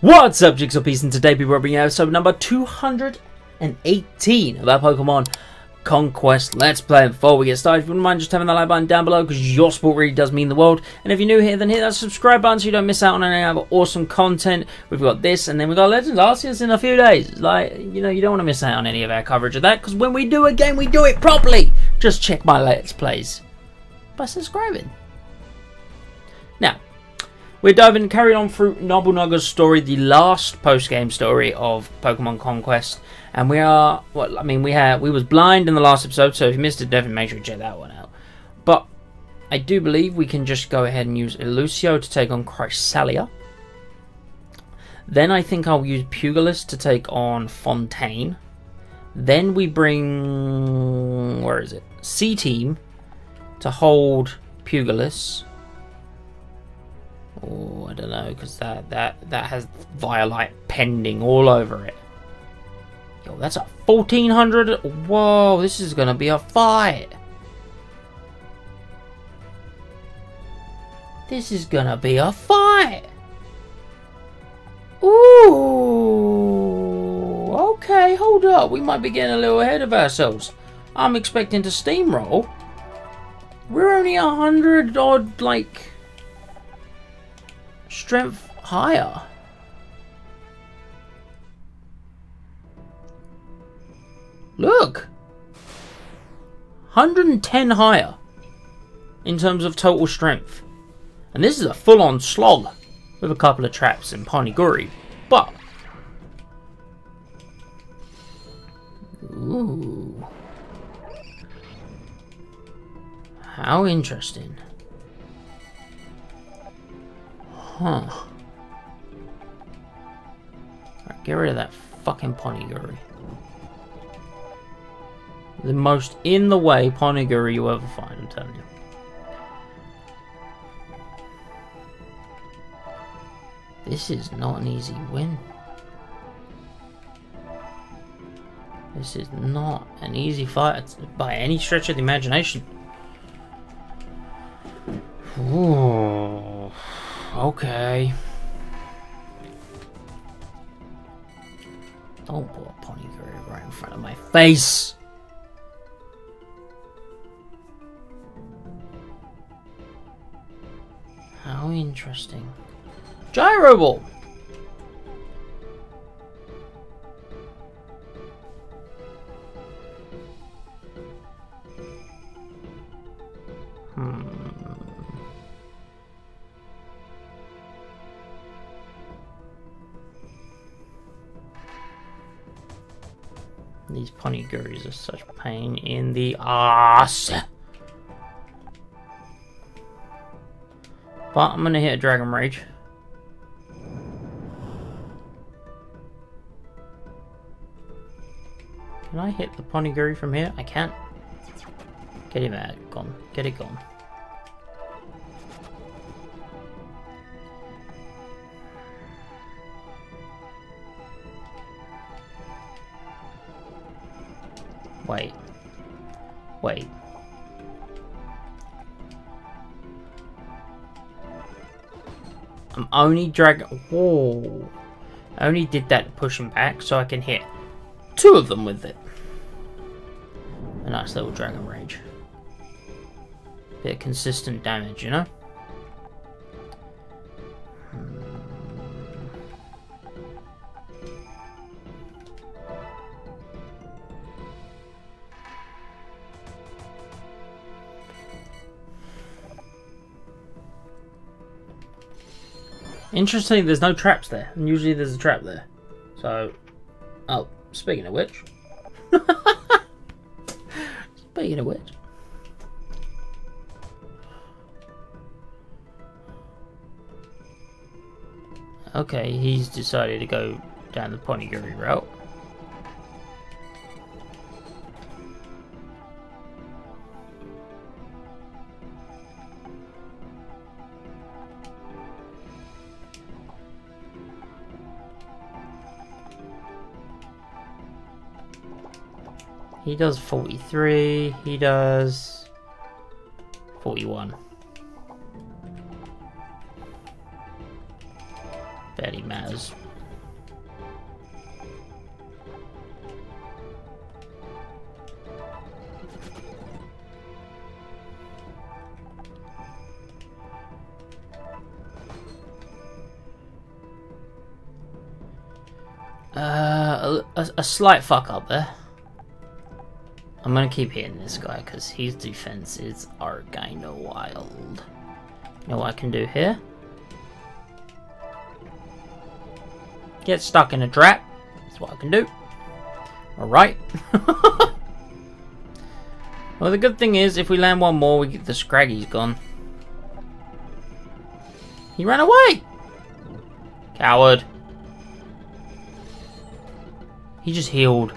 What's up, Jigsaw Peas, and today we're bringing out episode number 218 of our Pokemon Conquest Let's Play. Before we get started, if you wouldn't mind just tapping that like button down below, because your support really does mean the world. And if you're new here, then hit that subscribe button so you don't miss out on any other awesome content. We've got this, and then we've got Legends. I'll see this in a few days. Like, you know, you don't want to miss out on any of our coverage of that, because when we do a game, we do it properly. Just check my Let's Plays by subscribing. Now, we're diving, carrying on through Nobunaga's story, the last post-game story of Pokemon Conquest, and we are, well, I mean, we was blind in the last episode, so if you missed it, definitely make sure you check that one out. But I do believe we can just go ahead and use Elusio to take on Chrysalia. Then I think I'll use Pugilus to take on Fontaine. Then we bring, where is it? C-Team to hold Pugilus. Oh, I don't know, because that has Violite pending all over it. Yo, that's a 1400. Whoa, this is gonna be a fight. This is gonna be a fight. Ooh. Okay, hold up. We might be getting a little ahead of ourselves. I'm expecting to steamroll. We're only 100 odd, like, strength higher. Look, 110 higher in terms of total strength, and this is a full-on slog with a couple of traps and Ponigiri. But ooh, how interesting. Huh. Alright, get rid of that fucking Ponigiri. The most in the way Ponigiri you'll ever find, I'm telling you. This is not an easy win. This is not an easy fight by any stretch of the imagination. Ooh. Okay. Don't put a Ponigiri right in front of my face. How interesting. Gyroball. These Poniguris are such pain in the ass. But I'm gonna hit a Dragon Rage. Can I hit the Ponigiri from here? I can't. Get him out. Gone. Get it gone. Wait. Wait. I'm only dragging. Whoa. I only did that to push him back so I can hit two of them with it. A nice little Dragon Rage. Bit of consistent damage, you know? Interesting, there's no traps there, and usually there's a trap there. So, oh, speaking of which. Speaking of which. Okay, he's decided to go down the Ponigiri route. He does 43, he does 41. Barely matters. A slight fuck up there. I'm gonna keep hitting this guy because his defenses are kind of wild. You know what I can do here? Get stuck in a trap. That's what I can do. Alright. Well, the good thing is, if we land one more, we get the Scraggy's gone. He ran away! Coward. He just healed.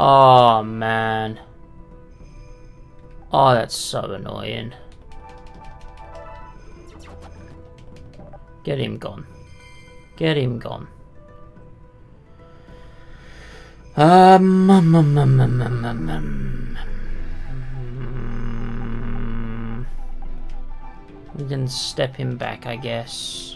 Oh, man. Oh, that's so annoying. Get him gone. Get him gone. We can step him back, I guess.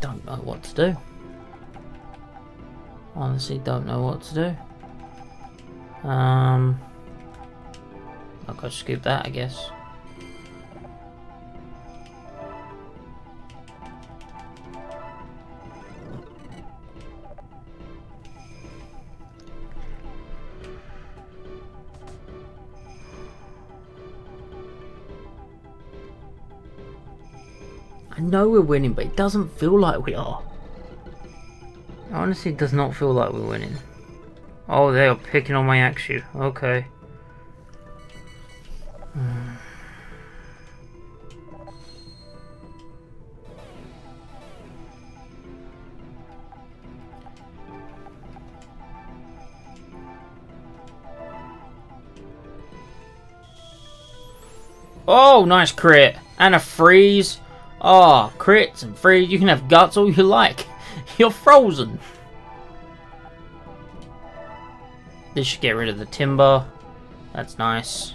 Don't know what to do. Honestly, don't know what to do. I'll go scoop that, I guess. I know we're winning, but it doesn't feel like we are. Honestly, it does not feel like we're winning. Oh, they are picking on my Axew. Okay. Oh, nice crit. And a freeze. Oh, crits and freeze. You can have guts all you like. You're frozen. This should get rid of the timber. That's nice.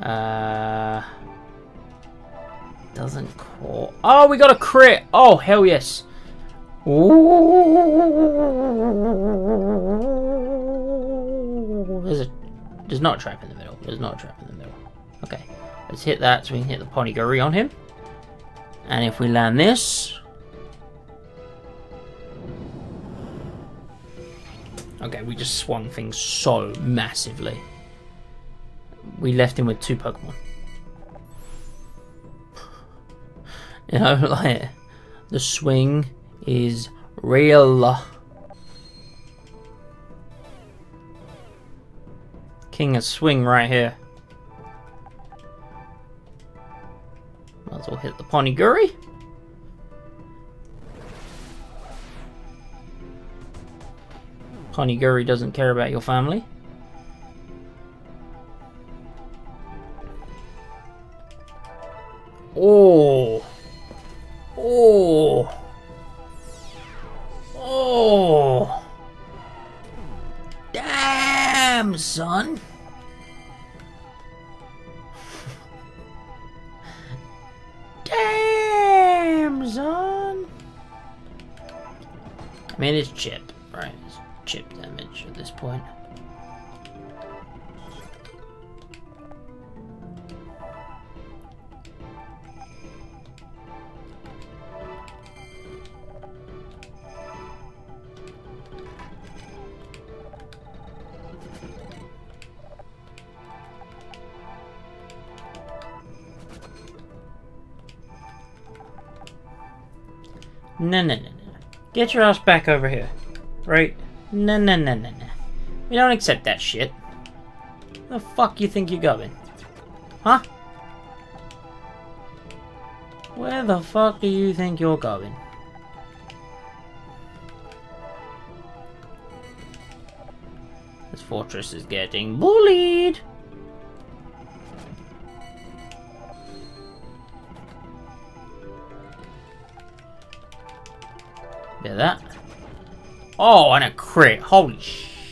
Doesn't call. Oh, we got a crit. Oh, hell yes. Ooh. There's not a trap in the middle. There's not a trap in the middle. Okay. Let's hit that so we can hit the Ponigiri on him. And if we land this... Okay, we just swung things so massively. We left him with two Pokemon. You know, like... The swing is real. King of swing right here. Might as well hit the Ponigiri. Ponigiri doesn't care about your family. Oh. Oh. Oh. Damn, son. I mean, it's chip, right? It's chip damage at this point. No, no, no, no. Get your ass back over here. Right? No, no, no, no, no. We don't accept that shit. Where the fuck you think you're going? Huh? Where the fuck do you think you're going? This fortress is getting bullied! Bit of that. Oh, and a crit. Holy shit.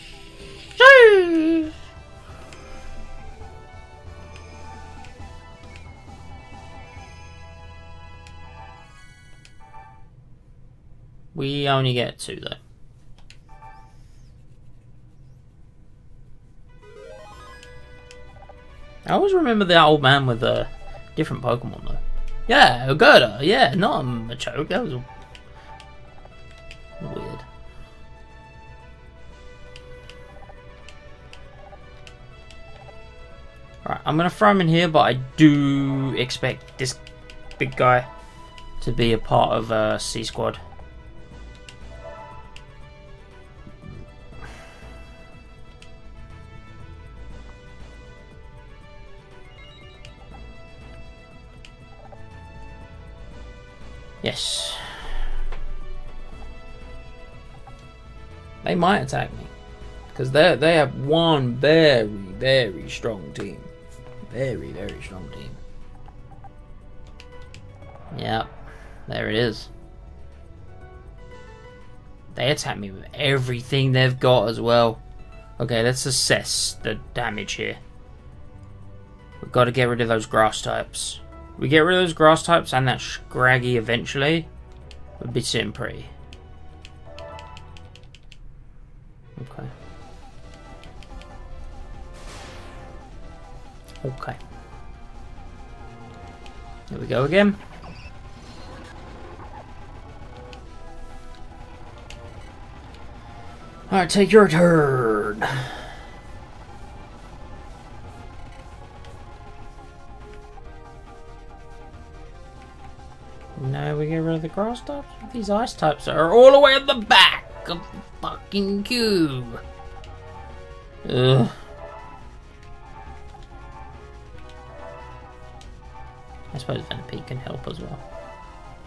We only get two, though. I always remember the old man with a different Pokemon though. Yeah, Ogurda. Yeah, not a Machoke. That was weird. Alright, I'm gonna throw him in here, but I do expect this big guy to be a part of C Squad. Yes. They might attack me. Because they have one very, very strong team. Very, very strong team. Yep. There it is. They attack me with everything they've got as well. Okay, let's assess the damage here. We've got to get rid of those grass types. We get rid of those grass types and that Scraggy eventually, would be sitting pretty. Okay. Okay. There we go again. Alright, take your turn. Now we get rid of the grass types? These ice types are all the way at the back of the fucking cube. Ugh. I suppose Venipede can help as well.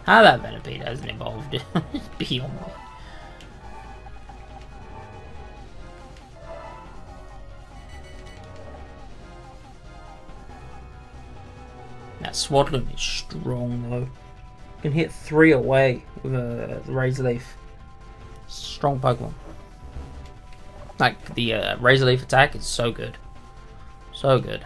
How that Venipede hasn't evolved is beyond me. That Swadloon is strong though. You can hit 3 away with the Razor Leaf. Strong Pokemon. Like, the Razor Leaf attack is so good. So good.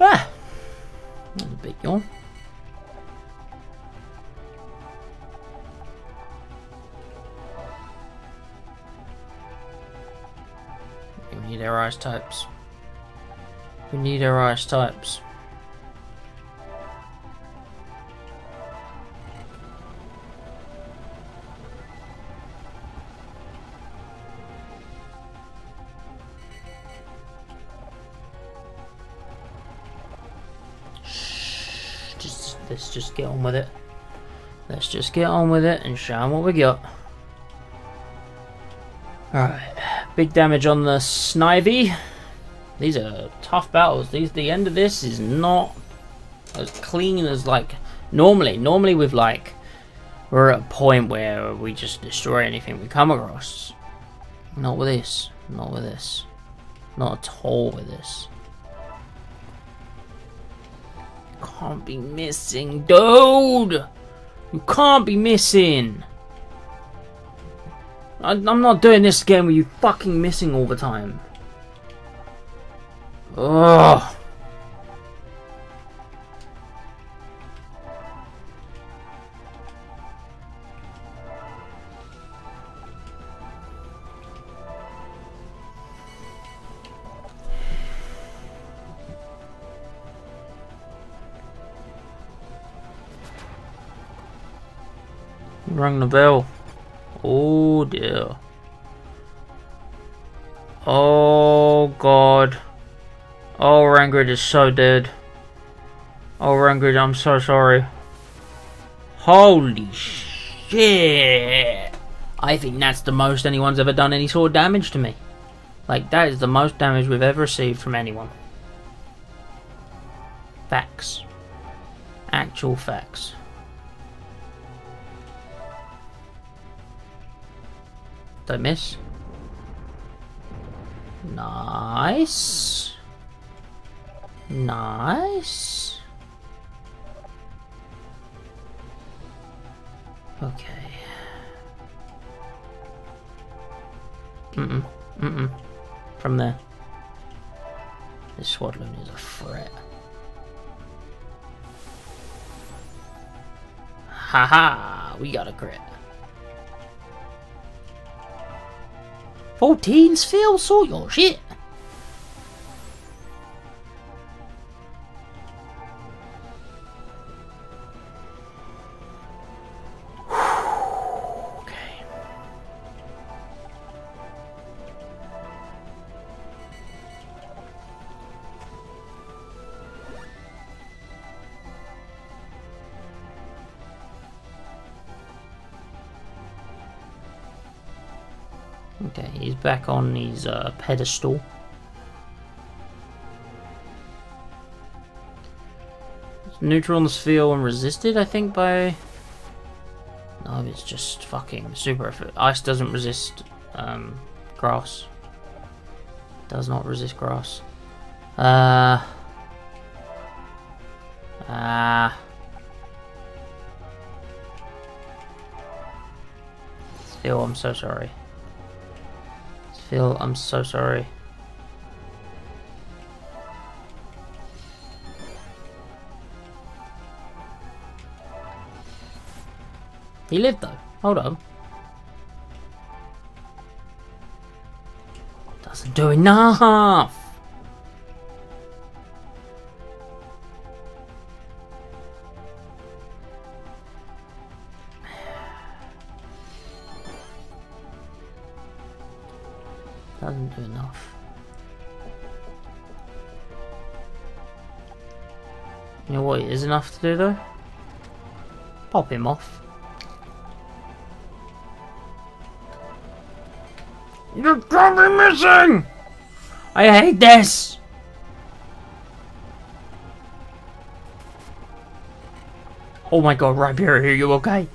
Ah! That was a big yawn. We need our ice types. We need our ice types. Shh, let's just get on with it. Let's just get on with it and show them what we got. Alright. Big damage on the Snivy. These are tough battles. The end of this is not as clean as like normally. Normally we've like we're at a point where we just destroy anything we come across. Not with this. Not with this. Not at all with this. Can't be missing, dude! You can't be missing! I'm not doing this again with you fucking missing all the time. Ugh. Rung the bell. Oh dear. Oh god. Oh, Rangrid is so dead. Oh, Rangrid, I'm so sorry. Holy shit. I think that's the most anyone's ever done any sort of damage to me. Like, that is the most damage we've ever received from anyone. Facts. Actual facts. Don't miss. Nice. Nice. Okay. Mm-mm. Mm-mm. From there. This Swadloon is a threat. Haha! We got a crit. Fontaine's fail, so your shit. Okay, he's back on his pedestal. Neutrons feel and resisted, I think, by... No, it's just fucking super effort. Ice doesn't resist grass. Does not resist grass. Still, I'm so sorry. Phil, I'm so sorry. He lived though. Hold on. Doesn't do enough. Doesn't do enough. You know what it is enough to do though? Pop him off. You're probably missing! I hate this! Oh my god, Rhyperior, are you okay?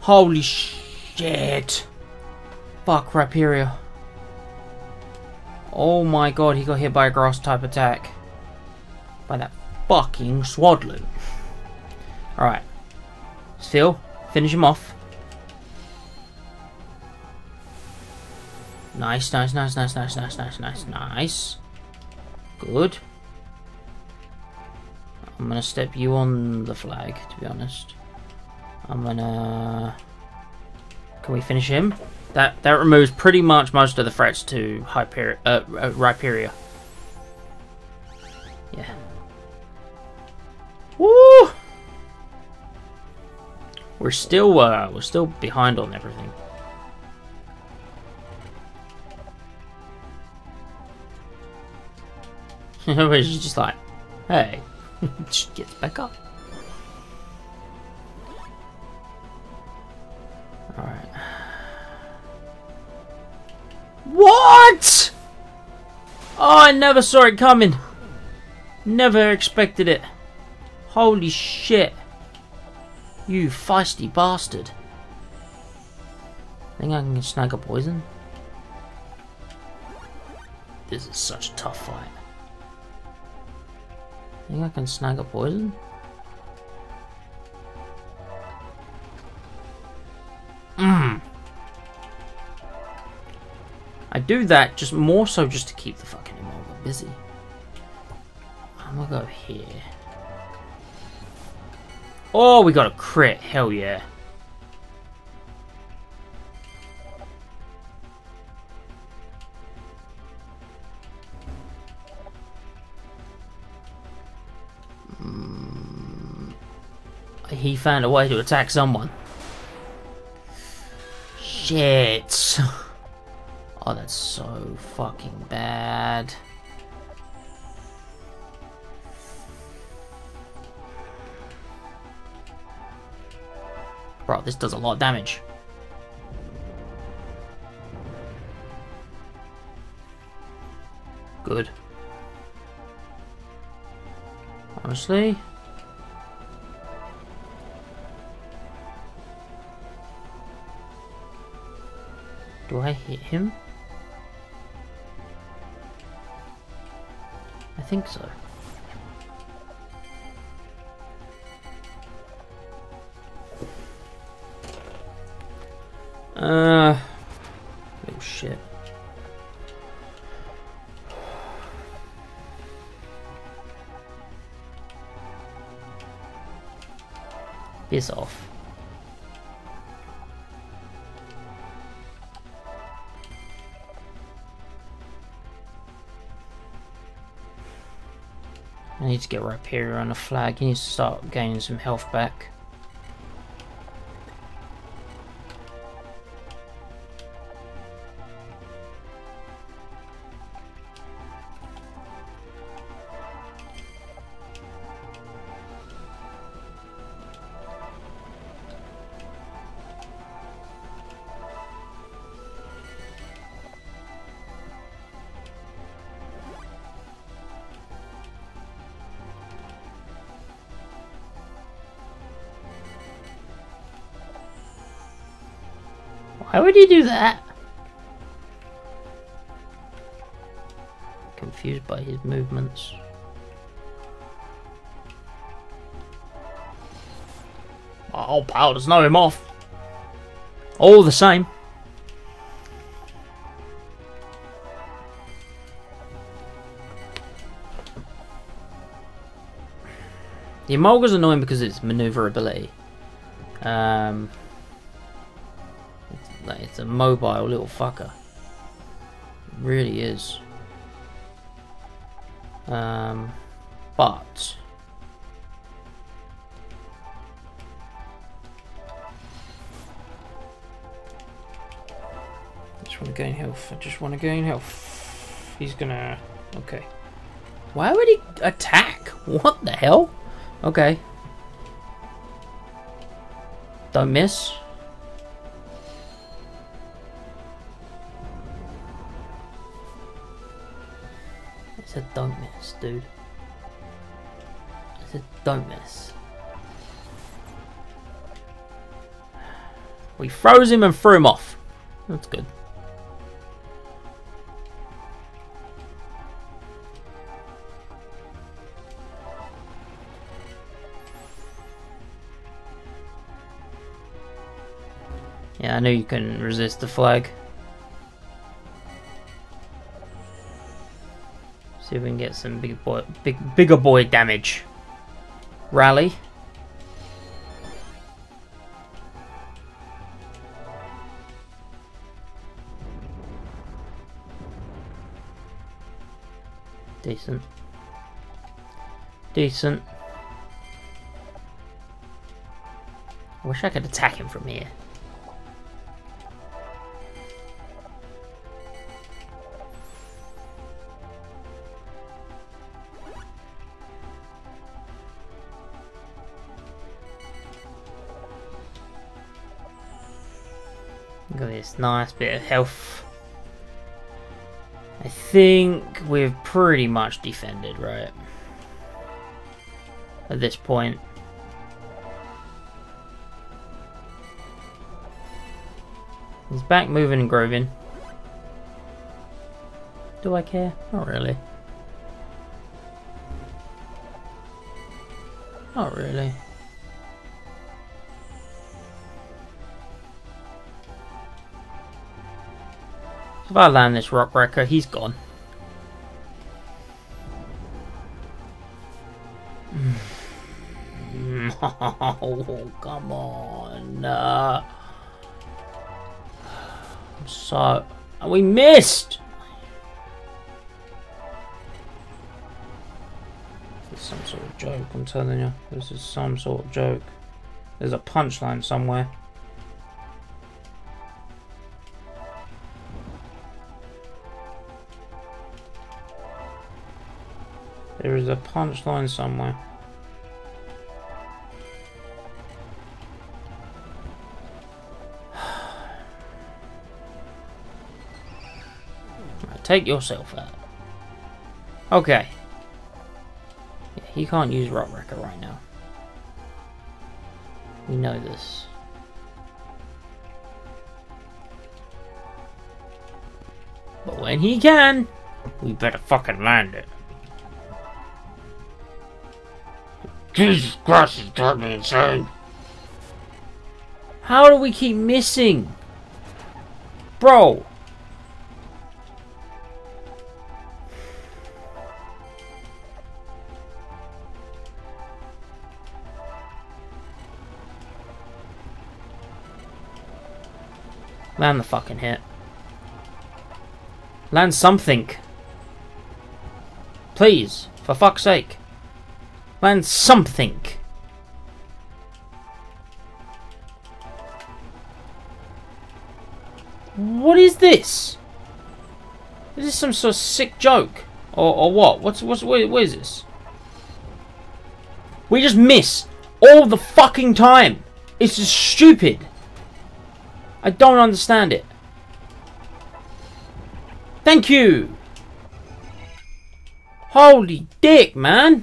Holy shit! Fuck, Rhyperior. Oh my god, he got hit by a grass type attack. By that fucking Swadloon. Alright. Still, finish him off. Nice, nice, nice, nice, nice, nice, nice, nice, nice. Good. I'm gonna step you on the flag, to be honest. I'm gonna... Can we finish him? That removes pretty much most of the threats to Rhyperior. Yeah. Woo! We're still behind on everything. Everybody's just like, hey, just gets back up. All right. What? Oh, I never saw it coming. Never expected it. Holy shit. You feisty bastard. Think I can snag a poison? This is such a tough fight. Think I can snag a poison? I do that just more so just to keep the fucking Emolga busy. I'm gonna go here. Oh, we got a crit. Hell yeah. He found a way to attack someone. Shit. Oh, that's so fucking bad. Bro, this does a lot of damage. Good. Honestly? Do I hit him? I think so. Oh shit. Piss off. I need to get Rhyperior on the flag. He needs to start gaining some health back. Why would he do that? Confused by his movements. My old pal doesn't know him off. All the same. The Emolga's annoying because it's maneuverability. It's a mobile little fucker. It really is. But I just want to gain health. He's gonna. Okay. Why would he attack? What the hell? Okay. Don't miss. I said don't miss, dude. I said don't miss. We froze him and threw him off. That's good. Yeah, I knew you couldn't resist the flag. See if we can get some bigger boy damage. Rally. Decent. Decent. I wish I could attack him from here. Got this nice bit of health. I think we've pretty much defended, right? At this point. He's back moving and grooving. Do I care? Not really. Not really. If I land this Rock Wrecker, he's gone. Oh, come on. We missed! This is some sort of joke, I'm telling you. This is some sort of joke. There's a punchline somewhere. There is a punchline somewhere. Right, take yourself out. Okay. Yeah, he can't use Rock Wrecker right now. We know this. But when he can, we better fucking land it. Jesus Christ, it's driving me insane. How do we keep missing? Bro. Land the fucking hit. Land something. Please, for fuck's sake. Land something. What is this? Is this some sort of sick joke? Or what? Where is this? We just miss all the fucking time. It's just stupid. I don't understand it. Thank you. Holy dick, man.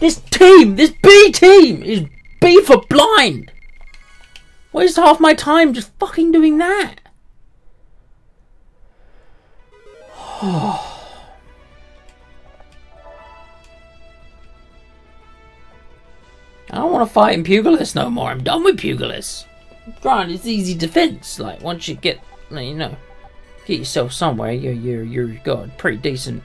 This team, this B team is B for blind. Why is half my time just fucking doing that? I don't want to fight in Pugilus no more. I'm done with Pugilus. Granted, it's easy defense. Like once you get, you know, get yourself somewhere, you're got pretty decent,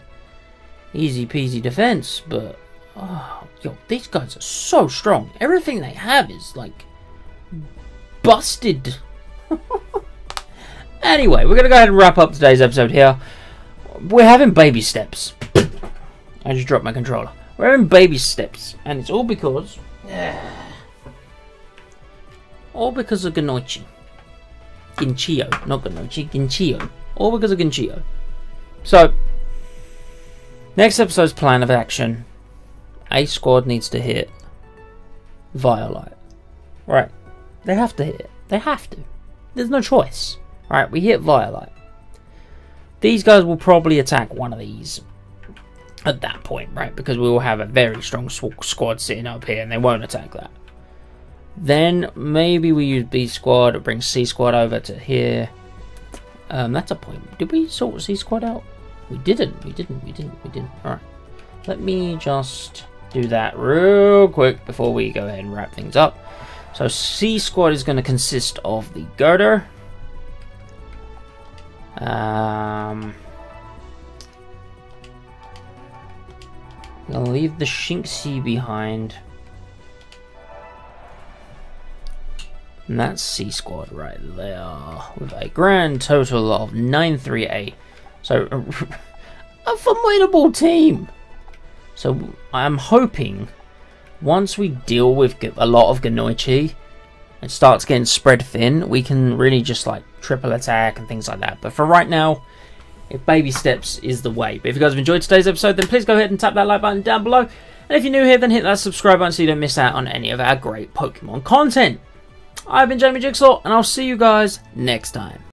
easy peasy defense. But oh, yo, these guys are so strong. Everything they have is like busted. Anyway, we're gonna go ahead and wrap up today's episode here. We're having baby steps. I just dropped my controller. We're having baby steps, and it's all because of Ginchiyo. Ginchiyo, not Ginchiyo, Ginchiyo. All because of Ginchiyo. So next episode's plan of action. A squad needs to hit Violite. Right. They have to hit it. They have to. There's no choice. Alright, we hit Violite. These guys will probably attack one of these at that point, right? Because we will have a very strong squad sitting up here and they won't attack that. Then maybe we use B squad or bring C squad over to here. That's a point. Did we sort C squad out? We didn't. We didn't. Alright. Let me just do that real quick before we go ahead and wrap things up. So C squad is going to consist of the girder, I'm going to leave the Shinxy behind, and that's C squad right there, with a grand total of 938, so a formidable team. So I'm hoping once we deal with a lot of Ginchiyo, it starts getting spread thin, we can really just like triple attack and things like that. But for right now, if baby steps is the way. But if you guys have enjoyed today's episode, then please go ahead and tap that like button down below. And if you're new here, then hit that subscribe button so you don't miss out on any of our great Pokemon content. I've been Jamie Jigsaw, and I'll see you guys next time.